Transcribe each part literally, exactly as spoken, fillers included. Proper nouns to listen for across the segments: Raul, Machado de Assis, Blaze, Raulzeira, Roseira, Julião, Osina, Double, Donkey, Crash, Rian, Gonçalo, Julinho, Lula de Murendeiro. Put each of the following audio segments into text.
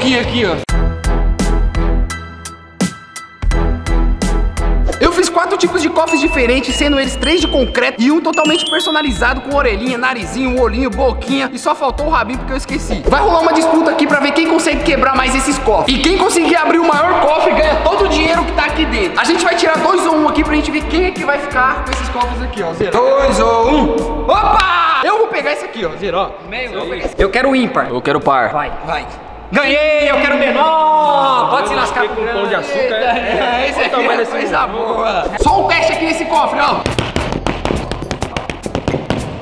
aqui, aqui, ó. Eu fiz quatro tipos de cofres diferentes, sendo eles três de concreto e um totalmente personalizado com orelhinha, narizinho, olhinho, boquinha e só faltou o rabinho porque eu esqueci. Vai rolar uma disputa aqui pra ver quem consegue quebrar mais esses cofres. E quem conseguir abrir o maior cofre ganha todo o dinheiro que tá aqui dentro. A gente vai tirar dois ou um aqui pra gente ver quem é que vai ficar com esses cofres aqui, ó. Zero. Dois ou um. Opa! Eu vou pegar esse aqui, ó. Zero, ó. Meio, eu, esse. eu quero o ímpar. Eu quero o par. Vai, vai. Ganhei, eu quero menor. Pode se lascar com pão de açúcar. É, esse aqui é coisa boa. Só um teste aqui nesse cofre, ó.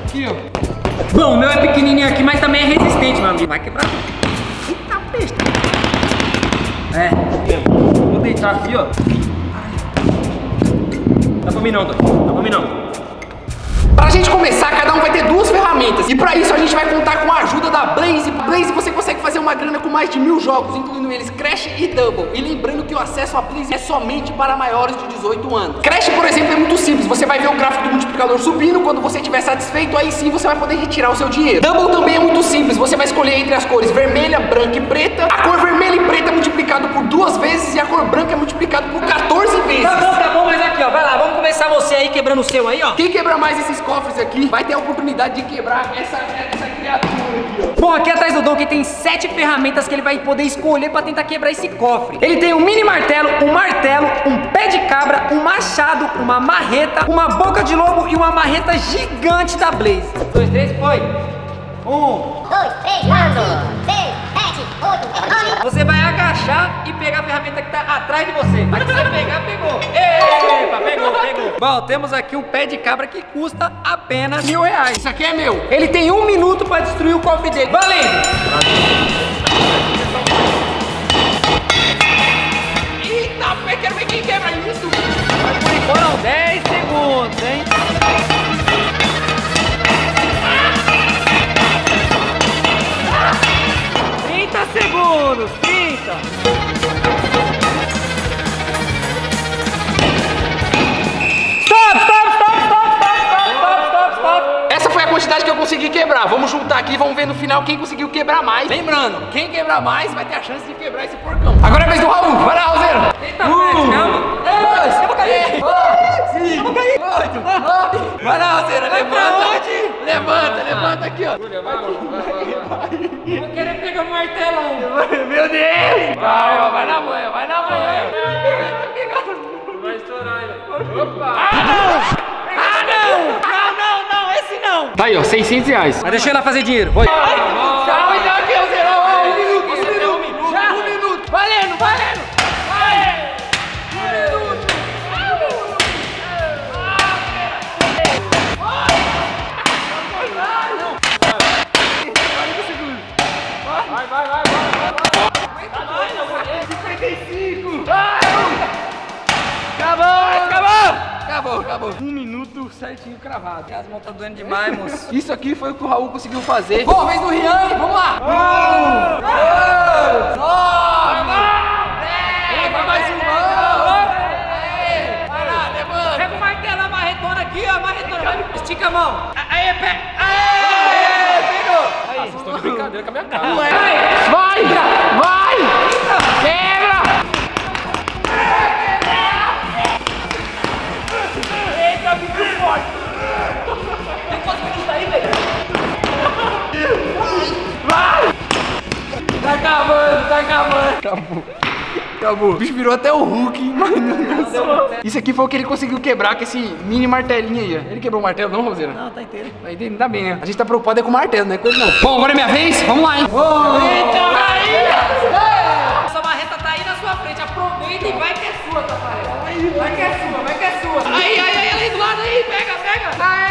Aqui, ó. Bom, o meu é pequenininho aqui, mas também é resistente, meu amigo. Vai quebrar. Eita, besta. É. Vou deitar aqui, ó. Dá pra mim não, dá pra mim não. Pra gente começar, cada um vai ter duas ferramentas. E pra isso a gente vai contar com a ajuda da Blaze. Blaze, você consegue fazer uma grana com mais de mil jogos, incluindo eles Crash e Double. E lembrando que o acesso a Blaze é somente para maiores de dezoito anos. Crash, por exemplo, é muito simples. Você vai ver o gráfico do multiplicador subindo. Quando você estiver satisfeito, aí sim você vai poder retirar o seu dinheiro. Double também é muito simples. Você vai escolher entre as cores vermelha, branca e preta. A cor vermelha e preta é multiplicado por duas vezes e a cor branca é multiplicado por quatorze vezes. Tá bom, tá bom, mas aqui, ó, vai lá, vamos começar você aí quebrando o seu aí, ó. Quem quebra mais esses cofres aqui vai ter a oportunidade de quebrar essa, essa criatura aqui, ó. Bom, aqui atrás do Donkey tem sete ferramentas que ele vai poder escolher pra tentar quebrar esse cofre. Ele tem um mini martelo, um martelo, um pé de cabra, um machado, uma marreta, uma boca de lobo e uma marreta gigante da Blaze. Dois, três, foi. Um, dois, três, quatro, cinco, seis, sete, oito, nove. Você vai agachar e pegar a ferramenta que tá atrás de você. Mas se você pegar, pegou. Epa, pegou, pegou. Bom, temos aqui um pé de cabra que custa apenas mil reais. Isso aqui é meu. Ele tem um minuto pra destruir o cofre dele. Valendo! Eita, eu quero ver quem quebra isso. Foram dez segundos, hein? trinta segundos, trinta. Stop, stop, stop, stop, stop, stop, stop, stop. Essa foi a quantidade que eu consegui quebrar. Vamos juntar aqui e vamos ver no final quem conseguiu quebrar mais. Lembrando, quem quebrar mais vai ter a chance de quebrar esse porcão. Agora é a vez do Raul. Vai lá, Roseira. Eita, um, calma. Dois, eu vou cair. Dois, cinco, eu vou cair. Oito, nove. Vai lá, Roseira, levanta. Onde? Levanta, levanta aqui, ó. Júlia, vai, vai, vai. Eu vou querer pegar o martelão. Meu Deus! Vai, ó, vai na manha, vai na manha. Vai estourar, ó. Opa! Ah, não! Ah, não! Não, não, não, esse não! Tá aí, ó, seiscentos reais. Mas deixa eu ir lá fazer dinheiro, vai. Ai, tchau, então aqui, eu zero. Um minuto, um minuto. Já, um minuto. Valendo, valendo! Vai! Um minuto! Vai, vai, vai, vai, vai, cinquenta e cinco! Acabou, acabou! Acabou, acabou. Um minuto certinho cravado. As mãos tá doendo demais, moço. Isso aqui foi o que o Raul conseguiu fazer. Bom, vez do Rian, vamos lá! Um! Dois! Vai mais um! Vai lá, levanta! Pega o martelo, a marretona aqui, ó, a marretona. Estica a mão. Aê, pega! Vocês estão de brincadeira com a minha cara. Não é. Vai! Vai! Quebra! Eita, bicho forte! Tem quantos minutos aí, velho? Vai! Tá acabando, tá acabando. Acabou. Acabou. O bicho virou até o Hulk, mano. Isso aqui foi o que ele conseguiu quebrar com esse mini martelinho aí, ó. Ele quebrou o martelo, não, Roseira? Não, tá inteiro. Tá inteiro, tá bem, né? A gente tá preocupado é com o martelo, não é coisa não. Bom, agora é minha vez? Vamos lá, hein? Oh, eita, Maria! Essa marreta tá aí na sua frente, aproveita e vai que é sua, Tafarel. Vai que é sua, vai que é sua. Aí, aí, aí, ali do lado aí, pega, pega. Aê!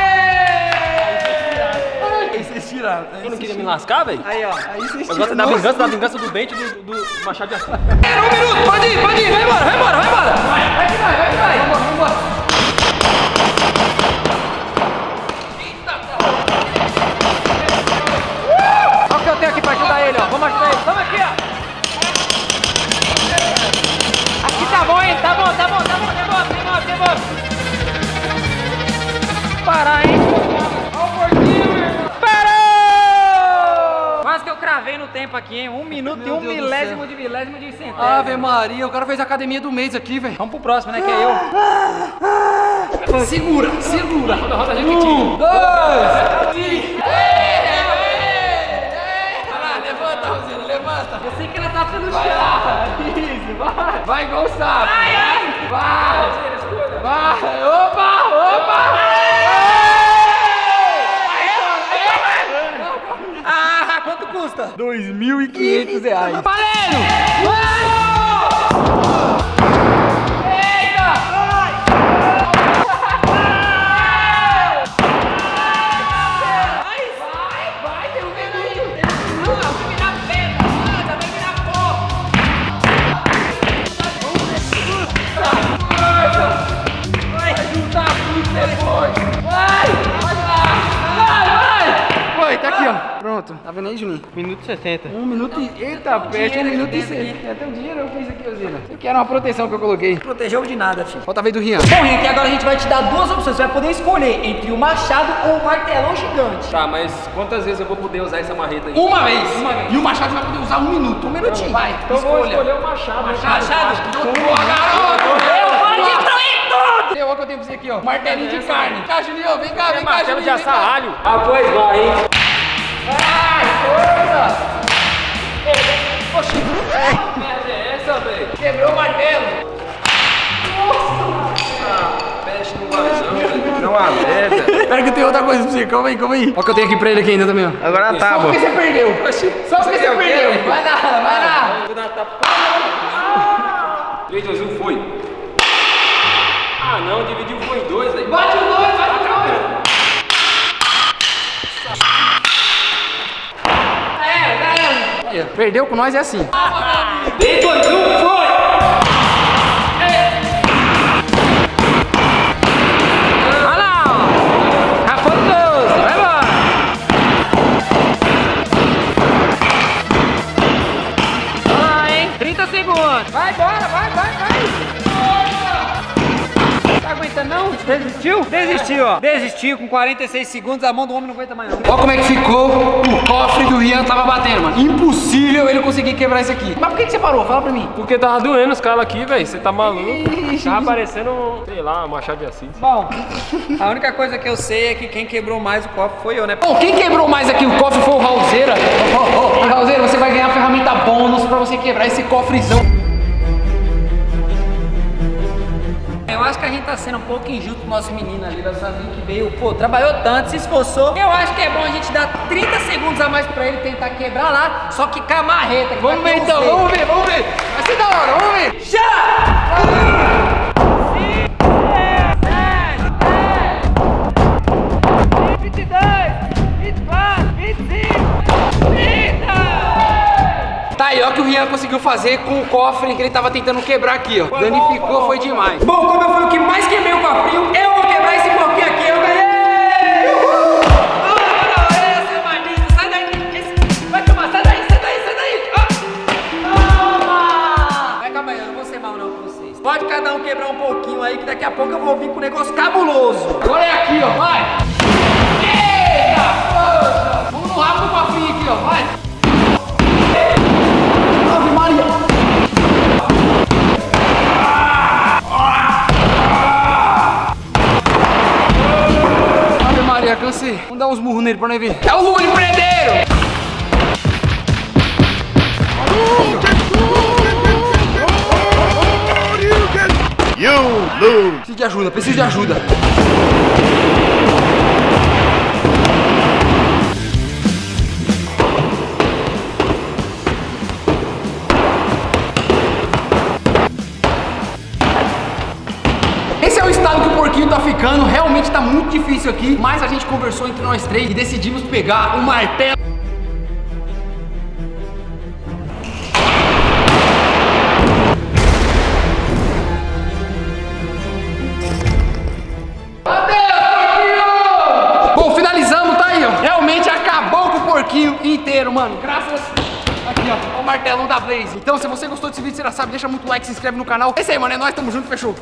Aí vocês tiraram. Você não queria me lascar, velho? Aí, ó. Aí vocês tiraram. Eu gosto da vingança, da vingança do dente do, do machado de açúcar. Era um minuto, pode ir, pode ir, vai embora, vai embora, vai embora. Vai, vai. Vai, vai, vai, vambora, vambora. Eita, uh! Olha o que eu tenho aqui pra ajudar ele, ó. Vamos ajudar ele. Vamos aqui, ó. Aqui tá bom, hein? Tá bom, tá bom, tá bom. Devolve, devolve, devolve. Parar, hein? Olha o porquinho, meu irmão. Parou! Quase que eu cravei. vem no tempo aqui, hein? Um minuto Meu e um Deus milésimo de milésimo de centésimo. Ave Maria, o cara fez a academia do mês aqui, velho. Vamos pro próximo, né? Que é eu. Segura, segura. Roda, roda, gente. Um, dois, três. Eu sei que ela tá pelo chão. Isso, vai. Vai, Gonçalo. Vai, ai. Vai. Vai. Opa, opa. Aê. Aê. Ah, quanto custa? dois mil e quinhentos reais. Valendo. Eita. Vai. Vai, vai. Tem um medo aí. Não, pronto, tá vendo aí, Julinho? um minuto e sessenta. um minuto e... Eita, peste, um minuto e sessenta. Até o dinheiro eu fiz aqui, Osina. Eu quero uma proteção que eu coloquei. Protegeu de nada, filho. Falta a vez do Rian. Bom, Rian, que agora a gente vai te dar duas opções. Você vai poder escolher entre o machado ou o martelão gigante. Tá, mas quantas vezes eu vou poder usar essa marreta aí? Uma vez. Uma vez. E o machado vai poder usar um minuto, um minutinho. Vai, então escolha. Eu vou escolher o machado. Machado? Machado? Boa, garoto! Eu vou destruir! Olha o que eu tenho pra você aqui, ó. Martelinho de carne. Tá, Julião, vem cá, vem cá, Julião. Martelo de assar alho. Ah, pois vai, hein? Ah, coisa! Poxa, que merda é essa, velho? Quebrou o martelo. Nossa! Ah, peste no vazão, velho. Não há merda. Pera que eu tenho outra coisa pra você. Calma aí, calma aí. Olha o que eu tenho aqui pra ele aqui ainda também, ó. Agora na tábua. Só porque você perdeu. Só porque você perdeu. Vai lá, vai lá. Vou dar uma tapa. três, dois, um, foi. Ah não, dividiu com os dois aí. Bate os dois, bate os dois. É, galera. Perdeu com nós é assim. três, dois, um, foi! Não, desistiu? Desistiu, ó. Desistiu, com quarenta e seis segundos, a mão do homem não aguenta mais não. Olha como é que ficou o cofre do Rian, tava batendo, mano. Impossível ele conseguir quebrar isso aqui. Mas por que que você parou? Fala pra mim. Porque tava doendo os caras aqui, velho. Você tá maluco. Tava parecendo, sei lá, Machado de Assis. Bom, a única coisa que eu sei é que quem quebrou mais o cofre foi eu, né? Bom, quem quebrou mais aqui o cofre foi o Raulzeira. Ô, ô, ô, Raulzeira, você vai ganhar a ferramenta bônus pra você quebrar esse cofrezão. Eu acho que a gente tá sendo um pouco injusto com o nosso menino ali, o Sazinho que veio, pô, trabalhou tanto, se esforçou. Eu acho que é bom a gente dar trinta segundos a mais pra ele tentar quebrar lá, só que com a marreta. Que vamos ver então, ser. vamos ver, vamos ver. Vai ser da hora, vamos ver. Já! Olha o que o Rian conseguiu fazer com o cofre que ele tava tentando quebrar aqui, ó. Foi Danificou, bom, foi demais. Bom, como eu fui o que mais quebrei o cofrinho, eu vou quebrar esse porquinho aqui, eu ganhei! Uhul! Ah, não, seu maldito, sai daí! Vai tomar, sai daí, sai daí, sai daí! Ah. Toma! Vai, calma aí, eu não vou ser mal não pra vocês. Pode cada um quebrar um pouquinho aí, que daqui a pouco eu vou vir com um negócio cabuloso. Agora é aqui, ó, vai! Eita! Vamos no rabo do cofrinho aqui, ó, vai! Cansei. Vamos dar uns murros nele pra não ver. É o Lula de Murendeiro! You lose! Preciso de ajuda, preciso de ajuda. Esse é o estado que o porquinho tá ficando. Realmente tá muito difícil aqui, mas a gente conversou entre nós três e decidimos pegar o martelo. Adeus, porquinho! Bom, finalizamos, tá aí, ó. Realmente acabou com o porquinho inteiro, mano. Graças a Deus. Aqui, ó, o martelão da Blaze. Então, se você gostou desse vídeo, você já sabe, deixa muito like, se inscreve no canal. É isso aí, mano, é nóis, tamo junto, fechou.